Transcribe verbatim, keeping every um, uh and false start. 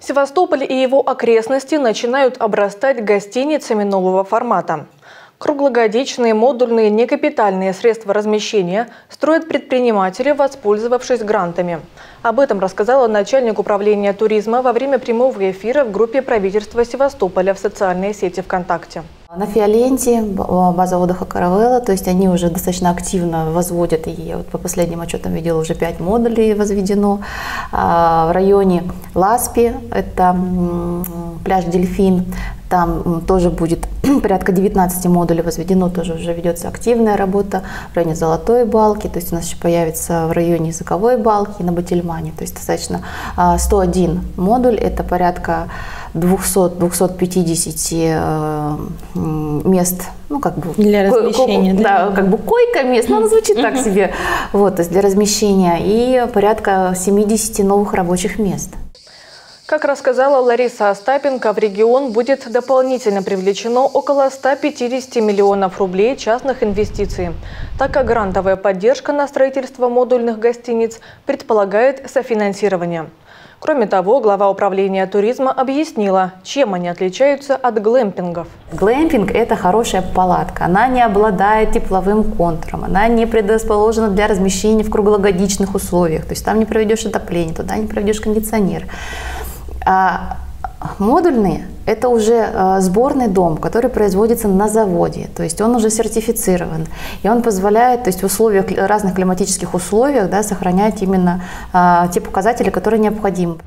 Севастополь и его окрестности начинают обрастать гостиницами нового формата. Круглогодичные модульные некапитальные средства размещения строят предприниматели, воспользовавшись грантами. Об этом рассказала начальник управления туризма во время прямого эфира в группе правительства Севастополя в социальной сети ВКонтакте. На Фиоленте, база отдыха Каравелла, то есть они уже достаточно активно возводят, и вот по последним отчетам видела, уже пять модулей возведено. В районе Ласпи, это пляж Дельфин, там тоже будет порядка девятнадцати модулей возведено, тоже уже ведется активная работа. В районе Золотой Балки, то есть у нас еще появится в районе Языковой Балки, на Бательмане, то есть достаточно сто один модуль, это порядка двухсот — двухсот пятидесяти мест, ну как бы для размещения, ко да, да, как бы койка мест, но она звучит так себе, вот, то есть для размещения, и порядка семидесяти новых рабочих мест. Как рассказала Лариса Остапенко, в регион будет дополнительно привлечено около ста пятидесяти миллионов рублей частных инвестиций, так как грантовая поддержка на строительство модульных гостиниц предполагает софинансирование. Кроме того, глава управления туризма объяснила, чем они отличаются от глэмпингов. Глэмпинг – это хорошая палатка. Она не обладает тепловым контуром, она не предрасположена для размещения в круглогодичных условиях. То есть там не проведешь отопление, туда не проведешь кондиционер. А модульные – это уже сборный дом, который производится на заводе, то есть он уже сертифицирован, и он позволяет, то есть в условиях, разных климатических условиях, да, сохранять именно а, те показатели, которые необходимы.